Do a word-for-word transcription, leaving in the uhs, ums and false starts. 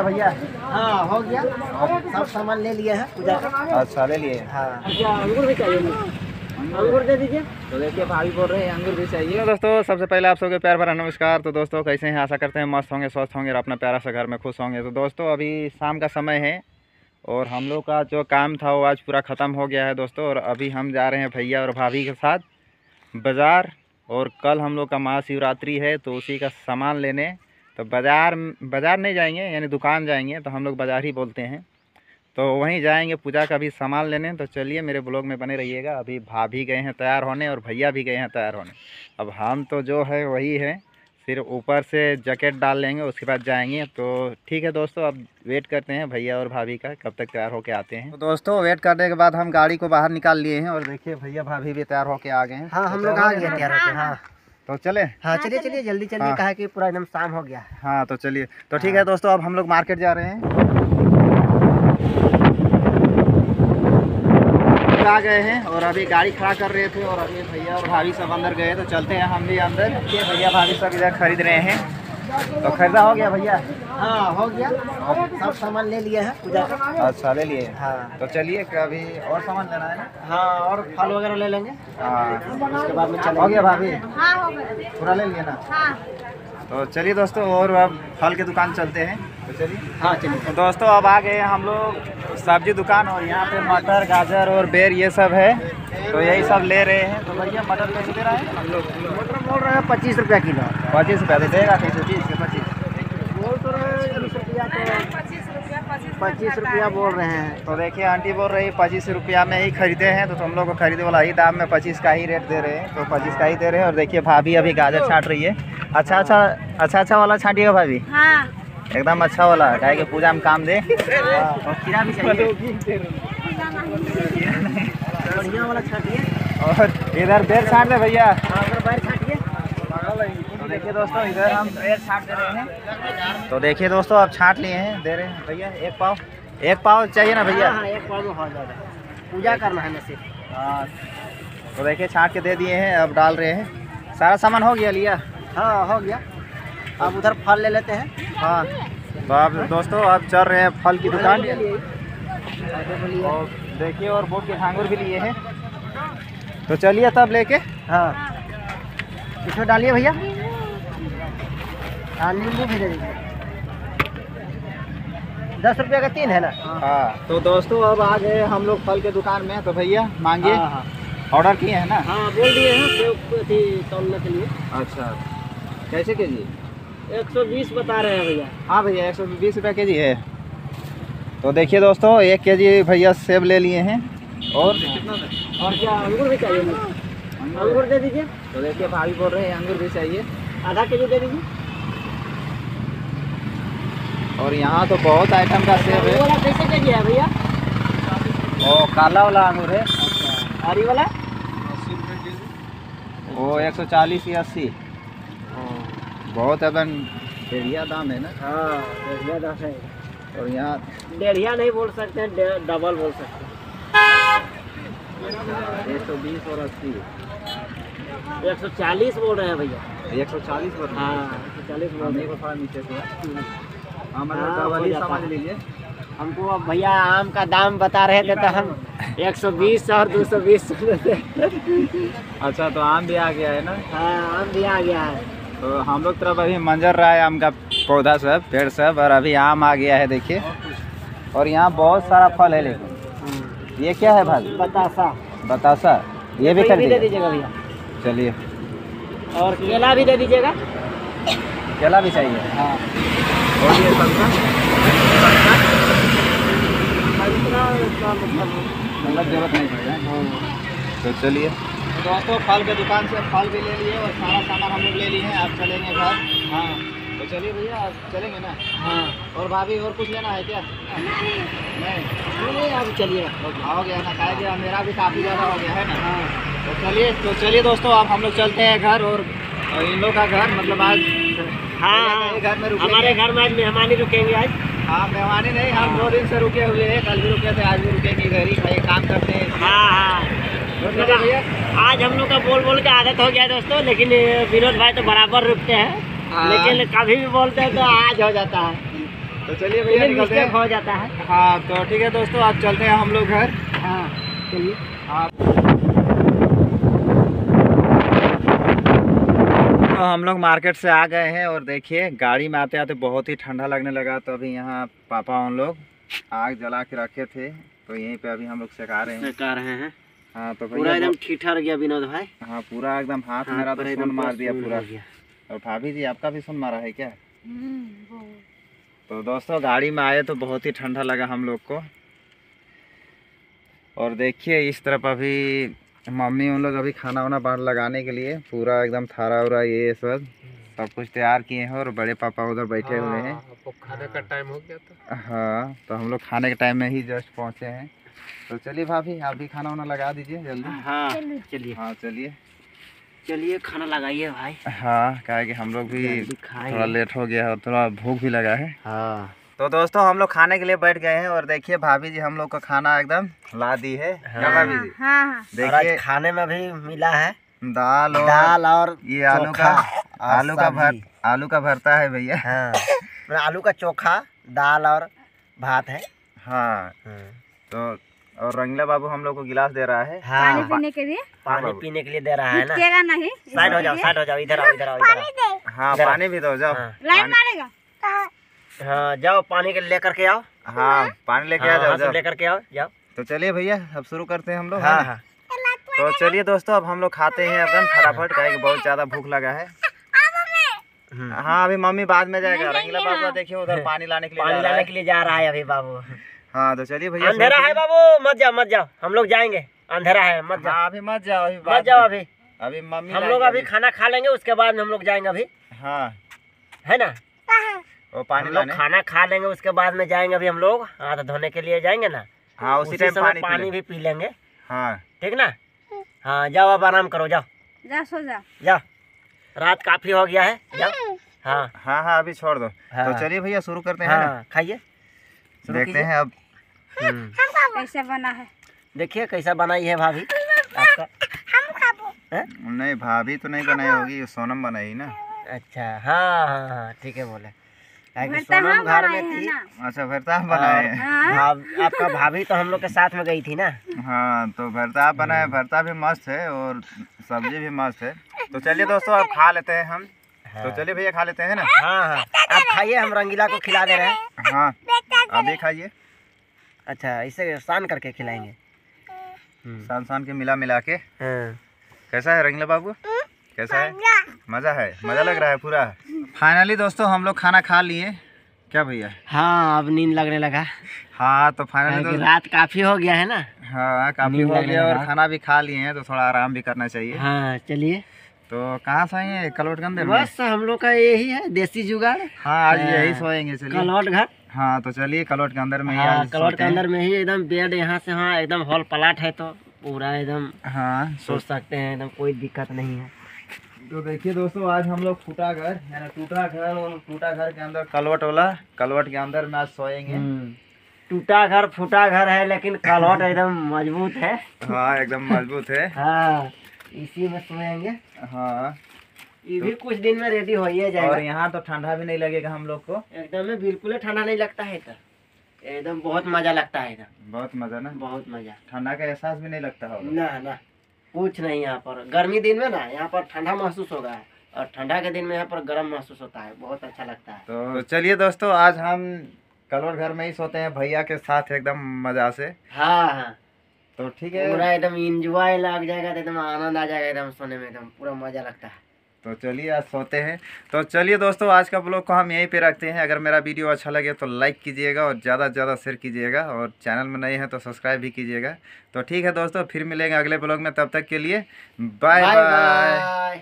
भैया हाँ हो गया, सब सामान ले लिया है पूजा का, सारे लिए हाँ। अंगूर भी चाहिए, अंगूर दे दीजिए। तो देखिए भाभी बोल रहे हैं अंगूर भी चाहिए। दोस्तों सबसे पहले आप सबके प्यार भरा नमस्कार। तो दोस्तों कैसे हैं, आशा करते हैं मस्त होंगे, स्वस्थ होंगे और अपना प्यारा सा घर में खुश होंगे। तो दोस्तों अभी शाम का समय है और हम लोग का जो काम था वो आज पूरा ख़त्म हो गया है दोस्तों। और अभी हम जा रहे हैं भैया और भाभी के साथ बाज़ार, और कल हम लोग का महाशिवरात्रि है तो उसी का सामान लेने, तो बाज़ार बाज़ार नहीं जाएंगे यानी दुकान जाएंगे, तो हम लोग बाज़ार ही बोलते हैं, तो वहीं जाएंगे पूजा का भी सामान लेने। तो चलिए मेरे ब्लॉग में बने रहिएगा। अभी भाभी गए हैं तैयार होने और भैया भी गए हैं तैयार होने। अब हम तो जो है वही है, सिर्फ ऊपर से जैकेट डाल लेंगे उसके बाद जाएंगे। तो ठीक है दोस्तों, अब वेट करते हैं भैया और भाभी का कब तक तैयार होके आते हैं। तो दोस्तों वेट करने के बाद हम गाड़ी को बाहर निकाल लिए हैं और देखिए भैया भाभी भी तैयार होके आ गए हैं। हाँ हम लोग आ गए तैयार होके, हाँ तो चले, हाँ चलिए चलिए जल्दी चलिए, हाँ। कहा कि पूरा एकदम शाम हो गया है, हाँ तो चलिए। तो ठीक है दोस्तों, अब हम लोग मार्केट जा रहे हैं, आ गए हैं और अभी गाड़ी खड़ा कर रहे थे और अभी भैया और भाभी सब अंदर गए। तो चलते हैं हम भी अंदर, भैया भाभी सब इधर खरीद रहे हैं। तो खरीदा हो गया भैया, हाँ हो गया, सब सामान ले लिया है पूजा का, अच्छा ले लिए हाँ। तो चलिए अभी और सामान लेना है ना, हाँ और फल वगैरह ले लेंगे, हाँ उसके बाद में चल हो गया भाभी, पूरा ले लिया ना, तो चलिए दोस्तों और अब फल की दुकान चलते हैं। तो चलिए हाँ चलिए दोस्तों, अब आ गए हम लोग सब्जी दुकान और यहाँ पे मटर गाजर और बेर ये सब है, तो यही सब ले रहे हैं। तो भैया मटर कैसे दे रहा है, हम लोग मटर बोल रहे हैं पच्चीस रुपया किलो, पच्चीस रुपया दे देगा कैसे, बीस के पच्चीस बोल तो रहे, पच्चीस रुपया बोल रहे हैं। तो देखिए आंटी बोल रही है पच्चीस रुपया में ही खरीदे हैं, तो तुम लोग को खरीदे वाला ही दाम में पच्चीस का ही रेट दे रहे हैं, तो पच्चीस का ही दे रहे हैं। और देखिए भाभी अभी गाजर छाट रही है, अच्छा अच्छा अच्छा अच्छा वाला छाटिएगा भाभी, हाँ एकदम अच्छा वाला, क्या कि पूजा में काम दे, और खीरा भी चाहिए बढ़िया वाला छाटिए। और इधर बेर छाट दे भैया, तो देखिए दोस्तों इधर हम बेर छाट दे रहे हैं। तो देखिए दोस्तों आप छाट लिए हैं, दे रहे हैं भैया एक पाव, एक पाव चाहिए ना भैया, एक पाव में हो जाएगा, पूजा करना है ना सिर्फ, हाँ। तो देखिए छाट के दे दिए हैं, अब डाल रहे हैं। सारा सामान हो गया लिया, हाँ हो गया। अब उधर फल ले लेते हैं, हाँ तो आप दोस्तों अब चल रहे हैं फल की दुकान, और देखिए और बोट के अंगूर भी लिए हैं। तो चलिए तब लेके, हाँ इसमें डालिए भैया, हाँ नींबू भी दे दीजिए, दस रुपये का तीन है ना, हाँ। तो दोस्तों अब आ गए हम लोग फल के दुकान में, तो भैया मांगिए, ऑर्डर किए हैं ना, हाँ बोल दिए हैं सेब तौलने के लिए। अच्छा कैसे के जी, एक सौ बीस बता रहे हैं भैया, हाँ भैया एक सौ बीस रुपये के जी है। तो देखिए दोस्तों एक के जी भैया सेब ले लिए हैं, और कितना और क्या अंगूर भी चाहिए, अंगूर दे दीजिए। तो देखिए भाभी बोल रहे हैं अंगूर भी चाहिए, आधा के जी दे दीजिए। और यहाँ तो बहुत आइटम का सेब है, कैसे के जी है भैया, और काला वाला अंगूर है, हरी वाला वो एक सौ चालीस या अस्सी, बहुत अपन डेढ़िया दाम है ना, हाँ डेढ़िया दाम है। और यहाँ डेढ़िया नहीं बोल सकते हैं, डबल बोल सकते हैं, एक सौ बीस और अस्सी, एक सौ चालीस बोल रहे हैं भैया, एक सौ चालीस बोल रहे हैं, हाँ एक सौ चालीस बोल रहे हैं, थोड़ा नीचे से हम डबल ही समझ लीजिए हमको। अब भैया आम का दाम बता रहे थे तो हम एक सौ बीस और दो सौ बीस सुने थे। अच्छा तो आम भी आ गया है ना, हाँ आम भी आ गया है। तो हम लोग तरफ अभी मंजर रहा है आम का पौधा सब, पेड़ सब, और अभी आम आ गया है देखिए। और यहाँ बहुत सारा फल है, लेकिन ये क्या है भाभी, बतासा, बतासा ये भी कर दीजिएगा भैया, चलिए। और केला भी दे दीजिएगा, केला भी चाहिए, हाँ और ये सबका मतलब जरूरत नहीं पड़ रहा। तो चलिए दोस्तों फल के दुकान से फल भी ले लिए और सारा सामान हम लोग ले लिए हैं, आप चलेंगे घर, हाँ तो चलिए भैया आप चलेंगे ना, हाँ। और भाभी और कुछ लेना है क्या, नहीं नहीं आप चलिए, हो गया ना खाए गया, मेरा भी काफ़ी ज़्यादा हो गया है ना, हाँ तो चलिए। तो चलिए दोस्तों आप हम लोग चलते हैं घर, और इन लोग का घर मतलब आज, हाँ घर में हमारे घर में आज मेहमान ही रुकेंगे आज, हाँ मेहमानी नहीं, हम दो दिन से रुके हुए हैं, कल भी रुके थे आज भी रुकेंगे, घर ही भाई काम करते हैं, हाँ हाँ भैया। आज हम लोग का बोल बोल के आदत हो गया दोस्तों, लेकिन विनोद भाई तो बराबर रुकते हैं, लेकिन कभी भी बोलते हैं तो आज हो जाता है। तो चलिए भैया निकलते हैं, हो जाता है। हाँ तो ठीक है दोस्तों, आप चलते हैं हम लोग घर। हाँ चलिए आप। तो हम लोग मार्केट से आ गए हैं और देखिए गाड़ी में आते आते बहुत ही ठंडा लगने लगा, तो अभी यहाँ पापा उन लोग आग जला के रखे थे तो यहीं पे अभी हम लोग सेका रहे हैं सेका रहे हैं हाँ तो पूरा एकदम ठीठा गया विनोद भाई। हाँ पूरा एकदम हाथ हाँ, मेरा तो सुन मार दिया पूरा। और भाभी जी आपका भी सुन मारा है क्या? तो दोस्तों गाड़ी में आए तो बहुत ही ठंडा लगा हम लोग को। और देखिए इस तरफ अभी मम्मी उन लोग अभी खाना वाना बाहर लगाने के लिए पूरा एकदम थारा उरा ये सब सब कुछ तैयार किए हैं और बड़े पापा उधर बैठे हाँ, हुए हैं। खाने का टाइम हो गया था। हाँ तो हम लोग खाने के टाइम में ही जस्ट पहुंचे हैं। तो चलिए भाभी आप भी खाना वाना लगा दीजिए जल्दी। हाँ चलिए हाँ चलिए चलिए खाना लगाइए भाई। हाँ कहा कि हम लोग भी थोड़ा लेट हो गया है और थोड़ा भूख भी लगा है। हाँ तो दोस्तों हम लोग खाने के लिए बैठ गए हैं और देखिए भाभी जी हम लोग का खाना एकदम ला दी है। हाँ, भाभी जी हाँ, देखिए खाने में भी मिला है दाल और दाल और ये आलू का आलू का भर आलू का भरता है भैया। हाँ आलू का चोखा दाल और भात है। हाँ तो और रंगीला बाबू हम लोग को गिलास दे रहा है। हाँ, पानी पीने के लिए पानी पीने के लिए दे रहा है ना। नहीं साइड हो जाओ साइड हो जाओ इधर आओ इधर आओ इधर। हाँ पानी भी दो जाओ मारेगा। हाँ जाओ पानी के लेकर के आओ। हाँ पानी लेके आ जाओ जाओ लेकर के आओ जाओ। तो चलिए भैया अब शुरू करते हैं हम लोग। हाँ हाँ तो चलिए दोस्तों अब हम लोग खाते हैं एकदम फटाफट कहे कि बहुत ज्यादा भूख लगा है। हाँ अभी मम्मी बाद में जाएगा। रंगीला बाबू देखिए उधर पानी लाने के लिए पानी लाने के लिए जा रहा है अभी बाबू। हाँ तो चलिए भैया। अंधेरा है बाबू मत जाओ मत जाओ हम लोग जाएंगे। अंधेरा है मत जाओ अभी मत जाओ अभी मत जाओ अभी अभी मम्मी हम लोग अभी खाना खा लेंगे उसके बाद हम लोग जाएंगे अभी। हाँ है ना वो पानी लोग खाना खा लेंगे उसके बाद में जाएंगे अभी हम लोग। हाँ तो धोने के लिए जाएंगे ना। हाँ उसी टाइम पानी, पानी भी पी लेंगे। हाँ ठीक ना। हाँ जाओ अब आराम करो जाओ जा सो जा जाओ रात काफी हो गया है जाओ। हाँ हाँ हाँ अभी छोड़ दो। हाँ। तो चलिए भैया शुरू करते हैं। हाँ खाइए देखते हैं अब कैसे बना है। देखिए कैसा बनाई है भाभी आपका। नहीं भाभी तो नहीं बनाई होगी सोनम बनाई ना। अच्छा हाँ हाँ हाँ ठीक है बोले सोनम घर में थी। अच्छा भरता बनाए आपका भाभी तो हम लोग के साथ में गई थी ना। हाँ तो भरता बनाए भरता भी मस्त है और सब्जी भी मस्त है। तो चलिए दोस्तों अब खा लेते हैं हम। हाँ। तो चलिए भैया खा लेते हैं ना। हाँ हाँ आप खाइए हम रंगीला को खिला दे रहे हैं। हाँ अभी खाइए। अच्छा इसे सान करके खिलाएंगे सान सान के मिला मिला के। कैसा है रंगीला बाबू कैसा है? मज़ा है मज़ा लग रहा है पूरा। फाइनली दोस्तों हम लोग खाना खा लिए क्या भैया? हाँ अब नींद लगने लगा। हाँ तो फाइनली रात काफ़ी हो गया है ना। हाँ काफ़ी हो गया और खाना भी खा लिए हैं तो थोड़ा आराम भी करना चाहिए। हाँ चलिए तो कहाँ सोएंगे? कलौटगंज में। बस हम लोग का यही है देसी जुगाड़। हाँ आज यही सोएंगे चलिए कलौटगंज। हाँ तो चलिए कलौट के अंदर में ही कलौट के अंदर में ही एकदम बेड यहाँ से। हाँ एकदम हॉल प्लाट है तो पूरा एकदम हाँ सोच सकते हैं एकदम कोई दिक्कत नहीं है। तो देखिए दोस्तों आज हम लोग टूटा घर यानी टूटा घर और टूटा घर के अंदर कलवट वाला कलवट के अंदर में आज सोएंगे। टूटा घर फूटा घर है लेकिन कलवट एकदम मजबूत है। हाँ एकदम मजबूत है। हाँ इसी में सोएंगे। हाँ ये तो, भी कुछ दिन में रेडी हो ही जाएगा। और यहाँ तो ठंडा भी नहीं लगेगा हम लोग को एकदम बिल्कुल ठंडा नहीं लगता है इधर एकदम बहुत मजा लगता है इधर बहुत मजा ना बहुत मजा ठंडा का एहसास भी नहीं लगता होगा ना ना कुछ नहीं। यहाँ पर गर्मी दिन में ना यहाँ पर ठंडा महसूस होगा और ठंडा के दिन में यहाँ पर गर्म महसूस होता है बहुत अच्छा लगता है। तो चलिए दोस्तों आज हम कलौट घर में ही सोते हैं भैया के साथ एकदम मजा से। हाँ हाँ तो ठीक है पूरा एकदम एंजॉय लग जाएगा एकदम आनंद आ जाएगा एकदम सोने में एकदम पूरा मजा लगता है। तो चलिए आज सोते हैं। तो चलिए दोस्तों आज का ब्लॉग को हम यहीं पे रखते हैं। अगर मेरा वीडियो अच्छा लगे तो लाइक कीजिएगा और ज़्यादा से ज़्यादा शेयर कीजिएगा और चैनल में नए हैं तो सब्सक्राइब भी कीजिएगा। तो ठीक है दोस्तों फिर मिलेंगे अगले ब्लॉग में तब तक के लिए बाय बाय।